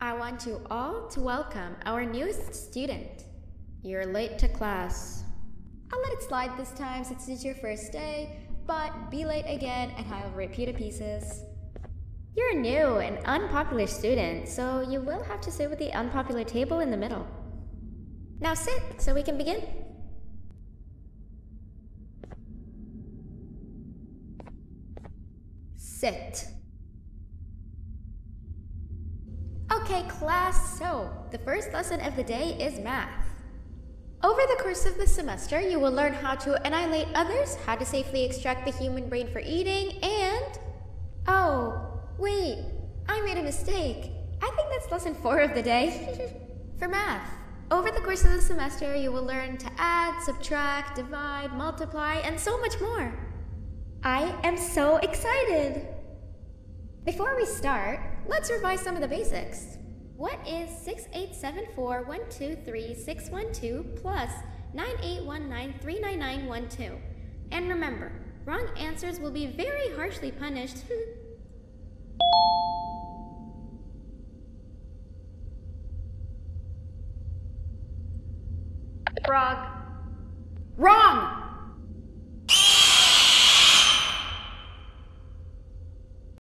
I want you all to welcome our newest student. You're late to class. I'll let it slide this time since it's your first day, but be late again and I'll rip you to pieces. You're a new and unpopular student, so you will have to sit with the unpopular table in the middle. Now sit so we can begin. Sit. Okay, class, so the first lesson of the day is math. Over the course of the semester, you will learn how to annihilate others, how to safely extract the human brain for eating, and... Oh, wait, I made a mistake. I think that's lesson 4 of the day. For math, over the course of the semester, you will learn to add, subtract, divide, multiply, and so much more. I am so excited! Before we start, let's revise some of the basics. What is 68741236126 plus 981939912? And remember, wrong answers will be very harshly punished. Frog. Wrong!